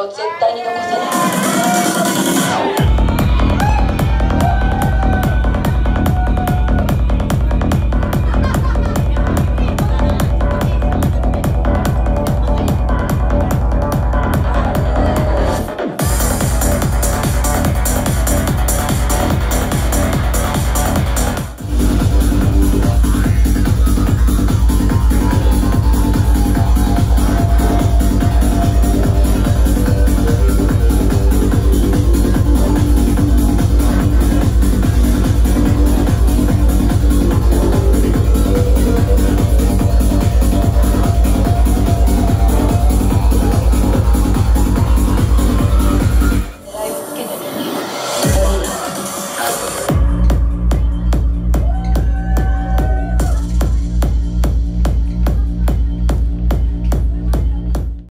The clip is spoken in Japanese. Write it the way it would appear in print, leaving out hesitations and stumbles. を絶対に残さない。